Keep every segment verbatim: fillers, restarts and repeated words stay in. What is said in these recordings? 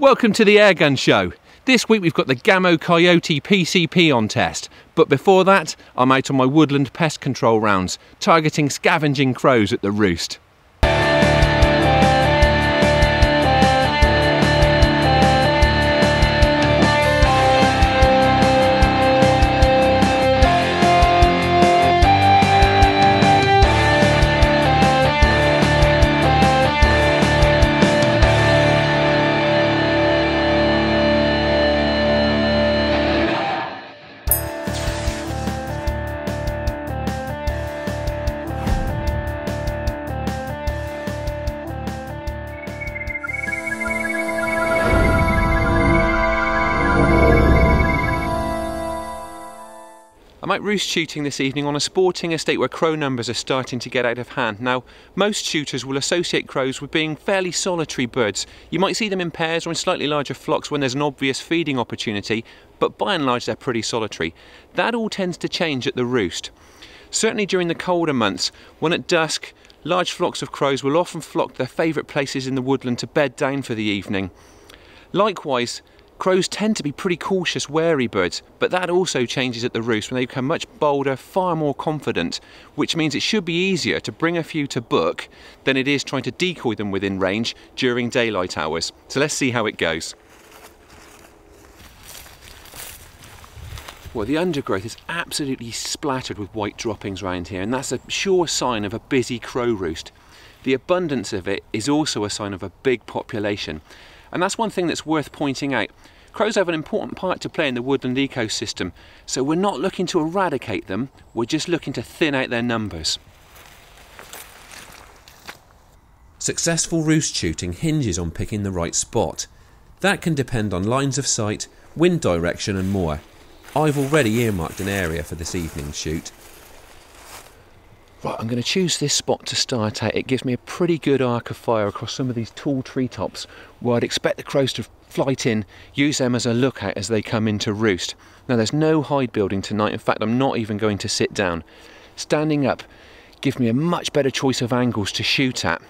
Welcome to the Airgun Show. This week we've got the Gamo Coyote P C P on test, but before that I'm out on my woodland pest control rounds, targeting scavenging crows at the roost. I'm out roost shooting this evening on a sporting estate where crow numbers are starting to get out of hand. Now, most shooters will associate crows with being fairly solitary birds. You might see them in pairs or in slightly larger flocks when there's an obvious feeding opportunity, but by and large they're pretty solitary. That all tends to change at the roost. Certainly during the colder months, when at dusk, large flocks of crows will often flock to their favourite places in the woodland to bed down for the evening. Likewise, crows tend to be pretty cautious, wary birds, but that also changes at the roost when they become much bolder, far more confident, which means it should be easier to bring a few to book than it is trying to decoy them within range during daylight hours. So let's see how it goes. Well, the undergrowth is absolutely splattered with white droppings around here, and that's a sure sign of a busy crow roost. The abundance of it is also a sign of a big population. And that's one thing that's worth pointing out. Crows have an important part to play in the woodland ecosystem, so we're not looking to eradicate them, we're just looking to thin out their numbers. Successful roost shooting hinges on picking the right spot. That can depend on lines of sight, wind direction and more. I've already earmarked an area for this evening's shoot. Right, I'm going to choose this spot to start at. It gives me a pretty good arc of fire across some of these tall treetops where I'd expect the crows to flight in, use them as a lookout as they come into roost. Now there's no hide building tonight, in fact I'm not even going to sit down. Standing up gives me a much better choice of angles to shoot at,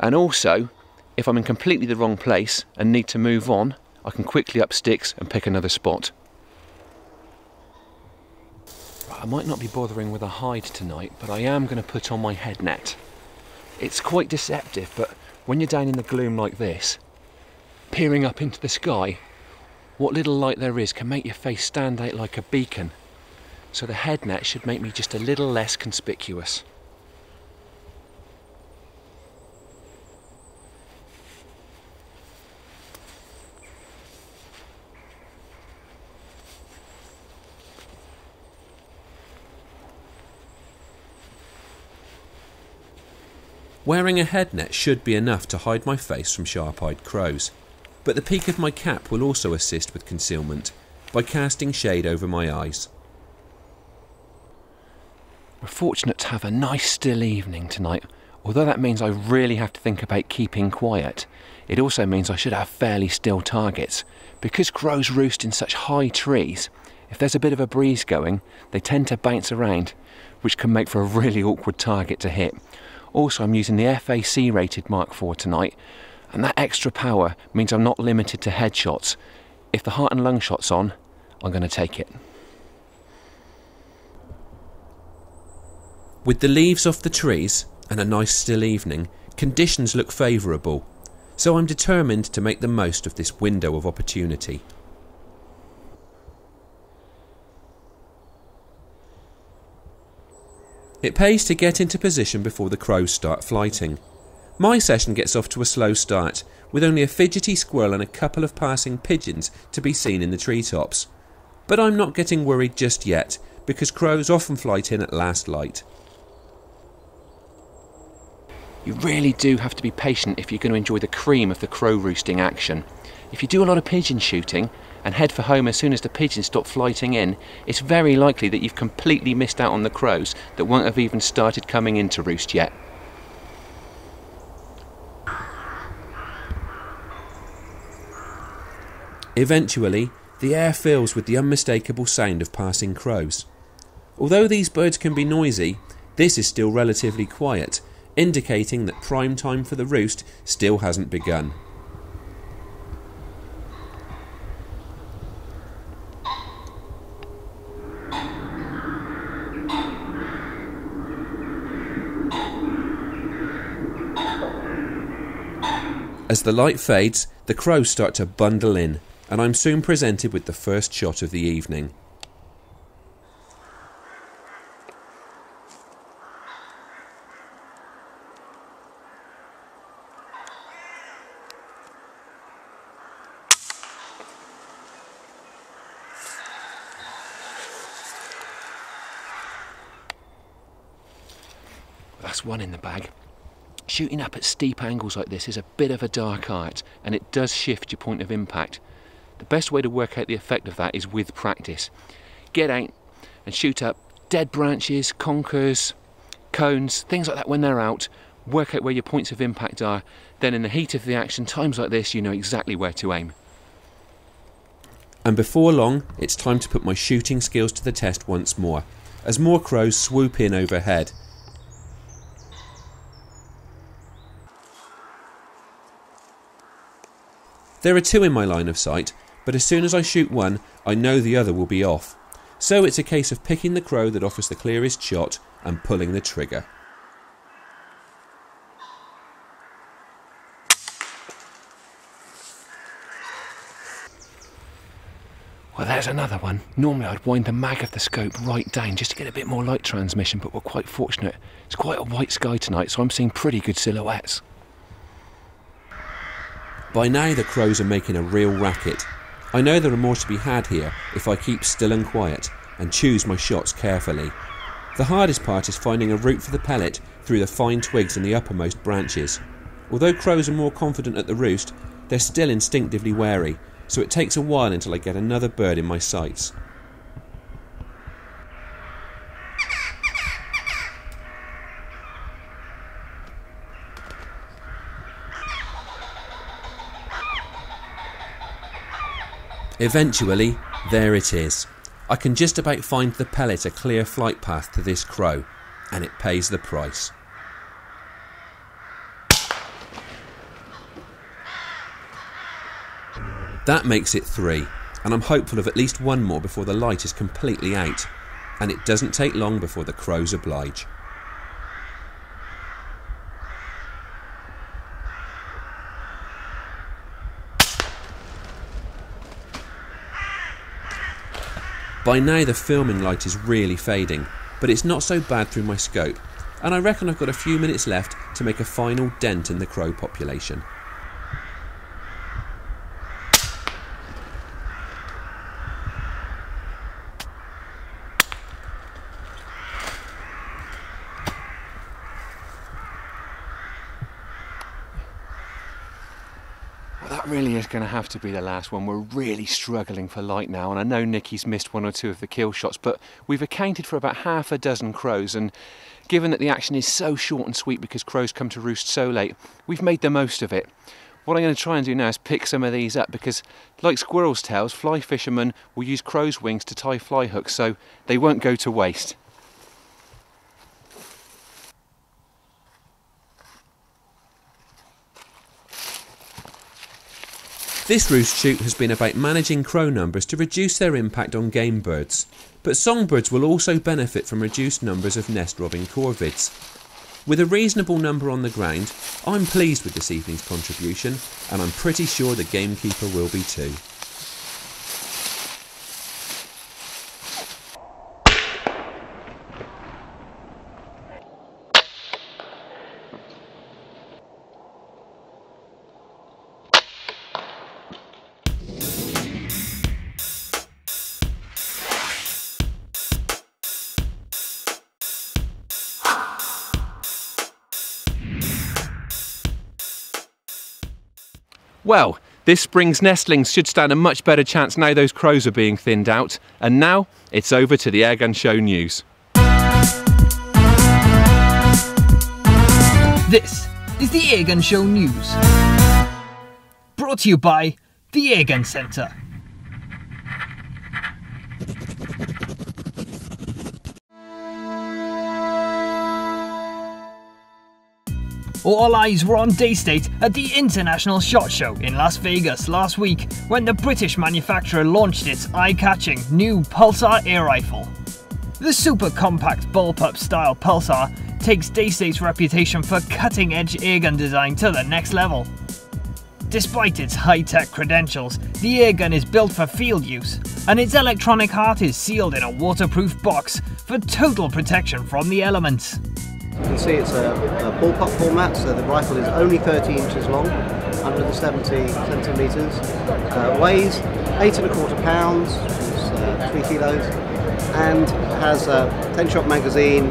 and also if I'm in completely the wrong place and need to move on, I can quickly up sticks and pick another spot. I might not be bothering with a hide tonight, but I am going to put on my head net. It's quite deceptive, but when you're down in the gloom like this, peering up into the sky, what little light there is can make your face stand out like a beacon. So the head net should make me just a little less conspicuous. Wearing a head net should be enough to hide my face from sharp-eyed crows, but the peak of my cap will also assist with concealment by casting shade over my eyes. We're fortunate to have a nice still evening tonight, although that means I really have to think about keeping quiet. It also means I should have fairly still targets. Because crows roost in such high trees, if there's a bit of a breeze going, they tend to bounce around, which can make for a really awkward target to hit. Also, I'm using the F A C rated Mark four tonight, and that extra power means I'm not limited to headshots. If the heart and lung shot's on, I'm going to take it. With the leaves off the trees and a nice still evening, conditions look favourable, so I'm determined to make the most of this window of opportunity. It pays to get into position before the crows start flighting. My session gets off to a slow start, with only a fidgety squirrel and a couple of passing pigeons to be seen in the treetops. But I'm not getting worried just yet, because crows often flight in at last light. You really do have to be patient if you're going to enjoy the cream of the crow roosting action. If you do a lot of pigeon shooting and head for home as soon as the pigeons stop flighting in, it's very likely that you've completely missed out on the crows that won't have even started coming into roost yet. Eventually, the air fills with the unmistakable sound of passing crows. Although these birds can be noisy, this is still relatively quiet, indicating that prime time for the roost still hasn't begun. As the light fades, the crows start to bundle in, and I'm soon presented with the first shot of the evening. That's one in the bag. Shooting up at steep angles like this is a bit of a dark art, and it does shift your point of impact. The best way to work out the effect of that is with practice. Get out and shoot up dead branches, conkers, cones, things like that when they're out. Work out where your points of impact are. Then in the heat of the action, times like this, you know exactly where to aim. And before long, it's time to put my shooting skills to the test once more, as more crows swoop in overhead. There are two in my line of sight, but as soon as I shoot one, I know the other will be off. So it's a case of picking the crow that offers the clearest shot and pulling the trigger. Well, there's another one. Normally I'd wind the mag of the scope right down just to get a bit more light transmission, but we're quite fortunate. It's quite a white sky tonight, so I'm seeing pretty good silhouettes. By now the crows are making a real racket. I know there are more to be had here if I keep still and quiet and choose my shots carefully. The hardest part is finding a route for the pellet through the fine twigs and the uppermost branches. Although crows are more confident at the roost, they're still instinctively wary, so it takes a while until I get another bird in my sights. Eventually, there it is. I can just about find the pellet a clear flight path to this crow, and it pays the price. That makes it three, and I'm hopeful of at least one more before the light is completely out, and it doesn't take long before the crows oblige. By now the filming light is really fading, but it's not so bad through my scope, and I reckon I've got a few minutes left to make a final dent in the crow population. Really is going to have to be the last one. We're really struggling for light now, and I know Nicky's missed one or two of the kill shots, but we've accounted for about half a dozen crows, and given that the action is so short and sweet because crows come to roost so late, we've made the most of it. What I'm going to try and do now is pick some of these up, because like squirrels' tails, fly fishermen will use crows' wings to tie fly hooks, so they won't go to waste. This roost shoot has been about managing crow numbers to reduce their impact on game birds, but songbirds will also benefit from reduced numbers of nest-robbing corvids. With a reasonable number on the ground, I'm pleased with this evening's contribution, and I'm pretty sure the gamekeeper will be too. Well, this spring's nestlings should stand a much better chance now those crows are being thinned out. And now, it's over to the Airgun Show News. This is the Airgun Show News, brought to you by the Airgun Centre. All eyes were on Daystate at the International Shot Show in Las Vegas last week, when the British manufacturer launched its eye-catching new Pulsar air rifle. The super compact bullpup style Pulsar takes Daystate's reputation for cutting-edge airgun design to the next level. Despite its high-tech credentials, the airgun is built for field use, and its electronic heart is sealed in a waterproof box for total protection from the elements. You can see it's a, a ballpup format, so the rifle is only thirty inches long, one hundred seventy centimetres, uh, weighs eight and a quarter pounds, which is uh, three kilos, and has a ten shot magazine,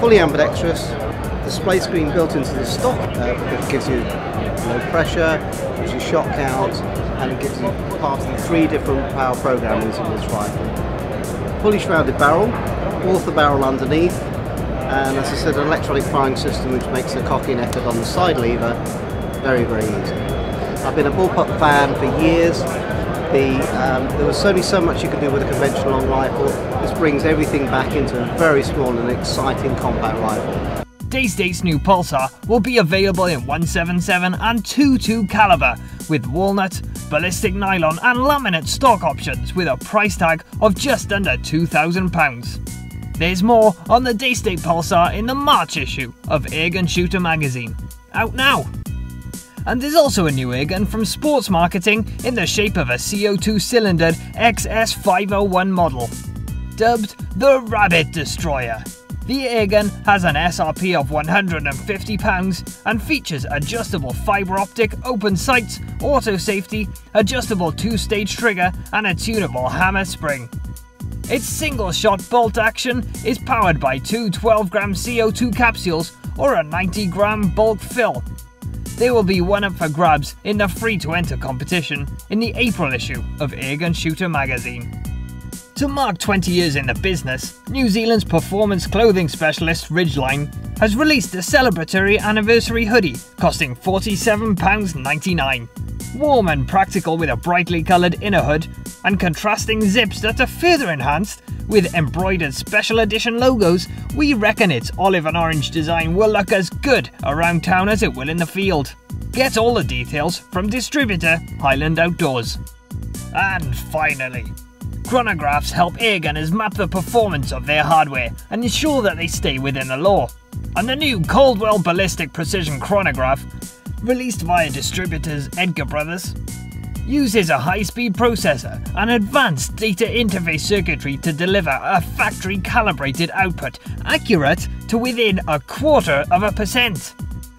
fully ambidextrous, display screen built into the stock uh, that gives you low pressure, gives you shot count, and it gives you part of the three different power programmings of this rifle. Fully shrouded barrel, author barrel underneath, and as I said, an electronic firing system which makes the cocking effort on the side lever very, very easy. I've been a ballpup fan for years. The, um, there was only so much you could do with a conventional long rifle. This brings everything back into a very small and exciting compact rifle. Daystate's new Pulsar will be available in one seventy-seven and twenty-two caliber with walnut, ballistic nylon and laminate stock options with a price tag of just under two thousand pounds. There's more on the Daystate Pulsar in the March issue of Airgun Shooter magazine, out now. And there's also a new airgun from Sports Marketing in the shape of a C O two cylindered X S five oh one model, dubbed the Rabbit Destroyer. The airgun has an S R P of one hundred fifty pounds and features adjustable fibre optic open sights, auto safety, adjustable two-stage trigger and a tunable hammer spring. Its single-shot bolt action is powered by two twelve gram C O two capsules or a ninety gram bulk fill. They will be one up for grabs in the free-to-enter competition in the April issue of Airgun Shooter magazine. To mark twenty years in the business, New Zealand's performance clothing specialist Ridgeline has released a celebratory anniversary hoodie costing forty-seven pounds ninety-nine. Warm and practical with a brightly coloured inner hood and contrasting zips that are further enhanced with embroidered special edition logos, we reckon its olive and orange design will look as good around town as it will in the field. Get all the details from distributor Highland Outdoors. And finally, chronographs help airgunners map the performance of their hardware and ensure that they stay within the law. And the new Caldwell Ballistic Precision Chronograph, released via distributors Edgar Brothers, uses a high-speed processor and advanced data interface circuitry to deliver a factory-calibrated output accurate to within a quarter of a percent.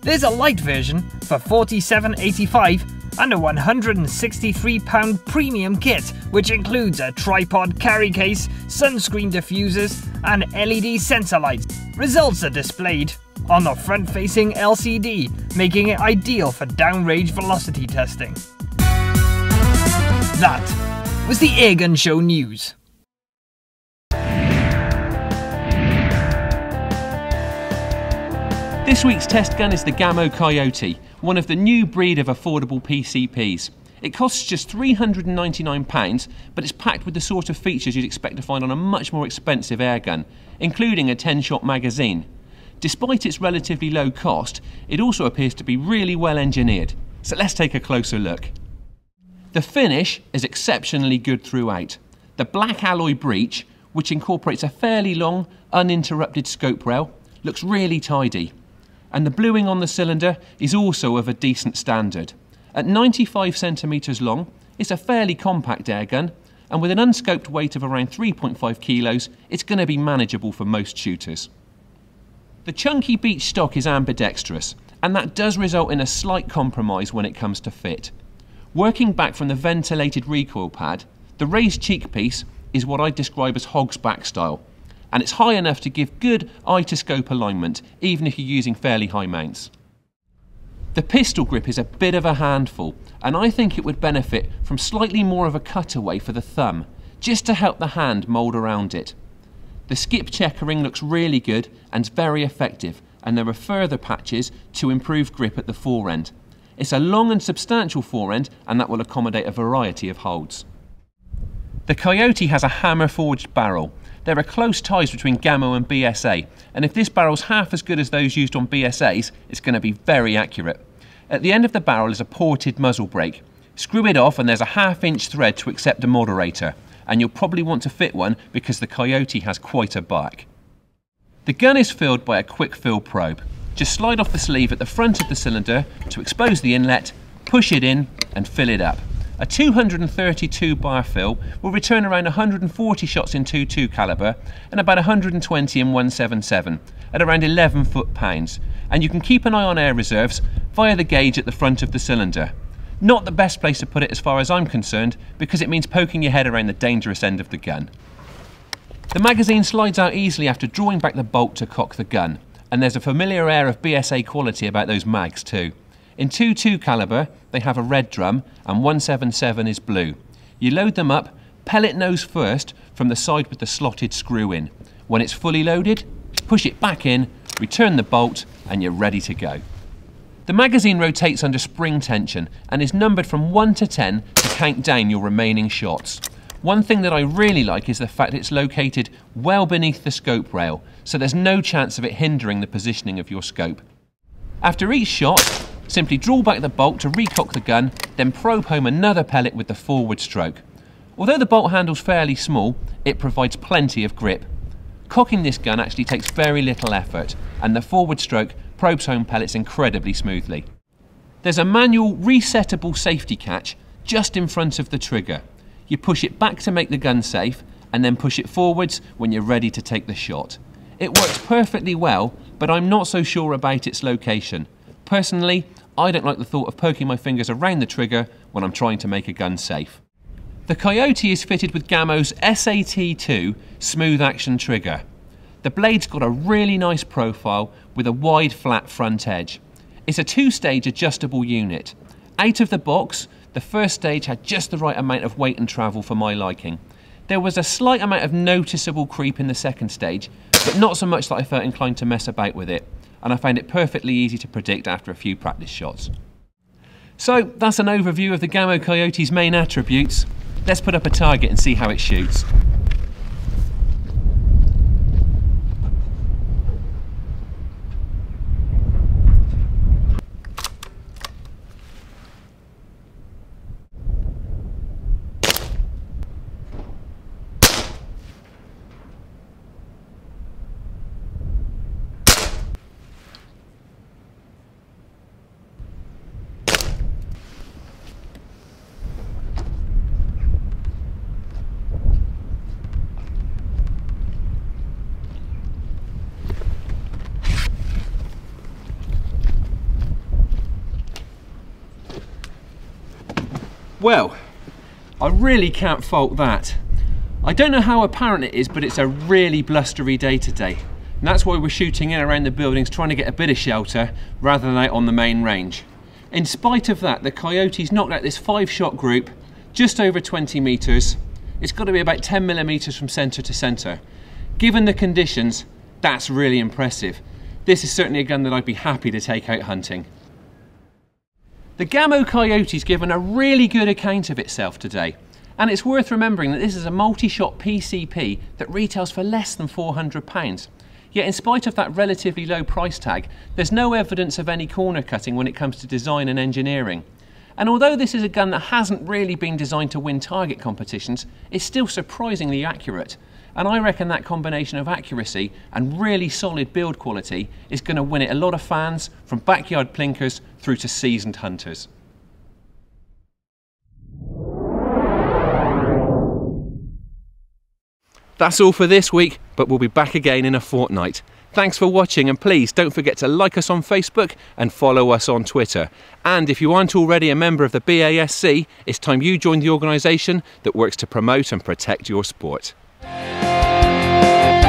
There's a light version for forty-seven pounds eighty-five and a one hundred sixty-three pounds premium kit, which includes a tripod carry case, sunscreen diffusers, and L E D sensor lights. Results are displayed on the front-facing L C D, making it ideal for downrange velocity testing. That was the Airgun Show News. This week's test gun is the Gamo Coyote, one of the new breed of affordable P C Ps. It costs just three hundred and ninety-nine pounds, but it's packed with the sort of features you'd expect to find on a much more expensive airgun, including a ten shot magazine. Despite its relatively low cost, it also appears to be really well engineered. So let's take a closer look. The finish is exceptionally good throughout. The black alloy breech, which incorporates a fairly long, uninterrupted scope rail, looks really tidy. And the bluing on the cylinder is also of a decent standard. At ninety-five centimetres long, it's a fairly compact airgun, and with an unscoped weight of around three point five kilos, it's going to be manageable for most shooters. The chunky beech stock is ambidextrous, and that does result in a slight compromise when it comes to fit. Working back from the ventilated recoil pad, the raised cheek piece is what I'd describe as hog's back style, and it's high enough to give good eye-to-scope alignment, even if you're using fairly high mounts. The pistol grip is a bit of a handful, and I think it would benefit from slightly more of a cutaway for the thumb, just to help the hand mould around it. The skip checkering looks really good and very effective, and there are further patches to improve grip at the forend. It's a long and substantial forend, and that will accommodate a variety of holds. The Coyote has a hammer-forged barrel. There are close ties between Gamo and B S A, and if this barrel's half as good as those used on B S As, it's going to be very accurate. At the end of the barrel is a ported muzzle brake. Screw it off and there's a half inch thread to accept a moderator, and you'll probably want to fit one because the Coyote has quite a back. The gun is filled by a quick fill probe. Just slide off the sleeve at the front of the cylinder to expose the inlet push it in and fill it up. A two hundred thirty-two bar fill will return around one hundred forty shots in two point two caliber and about one hundred twenty in one seventy-seven at around eleven foot-pounds, and you can keep an eye on air reserves via the gauge at the front of the cylinder. Not the best place to put it as far as I'm concerned, because it means poking your head around the dangerous end of the gun. The magazine slides out easily after drawing back the bolt to cock the gun, and there's a familiar air of B S A quality about those mags too. In two point two caliber, they have a red drum and one seventy-seven is blue. You load them up, pellet nose first from the side with the slotted screw in. When it's fully loaded, push it back in, return the bolt, and you're ready to go. The magazine rotates under spring tension and is numbered from one to ten to count down your remaining shots. One thing that I really like is the fact it's located well beneath the scope rail, so there's no chance of it hindering the positioning of your scope. After each shot, simply draw back the bolt to recock the gun, then probe home another pellet with the forward stroke. Although the bolt handle's fairly small, it provides plenty of grip. Cocking this gun actually takes very little effort, and the forward stroke probes home pellets incredibly smoothly. There's a manual resettable safety catch just in front of the trigger. You push it back to make the gun safe, and then push it forwards when you're ready to take the shot. It works perfectly well, but I'm not so sure about its location. Personally, I don't like the thought of poking my fingers around the trigger when I'm trying to make a gun safe. The Coyote is fitted with Gamo's S A T two smooth action trigger. The blade's got a really nice profile with a wide flat front edge. It's a two-stage adjustable unit. Out of the box, the first stage had just the right amount of weight and travel for my liking. There was a slight amount of noticeable creep in the second stage, but not so much that I felt inclined to mess about with it, and I found it perfectly easy to predict after a few practice shots. So that's an overview of the Gamo Coyote's main attributes. Let's put up a target and see how it shoots. Well, I really can't fault that. I don't know how apparent it is, but it's a really blustery day today. And that's why we're shooting in around the buildings, trying to get a bit of shelter rather than out on the main range. In spite of that, the Coyote's knocked out this five shot group just over twenty meters. It's got to be about ten millimeters from center to center. Given the conditions, that's really impressive. This is certainly a gun that I'd be happy to take out hunting. The Gamo Coyote's given a really good account of itself today, and it's worth remembering that this is a multi-shot P C P that retails for less than four hundred pounds. Yet in spite of that relatively low price tag, there's no evidence of any corner cutting when it comes to design and engineering. And although this is a gun that hasn't really been designed to win target competitions, it's still surprisingly accurate. And I reckon that combination of accuracy and really solid build quality is going to win it a lot of fans, from backyard plinkers through to seasoned hunters. That's all for this week, but we'll be back again in a fortnight. Thanks for watching, and please don't forget to like us on Facebook and follow us on Twitter. And if you aren't already a member of the B A S C, it's time you joined the organisation that works to promote and protect your sport. We'll be right back.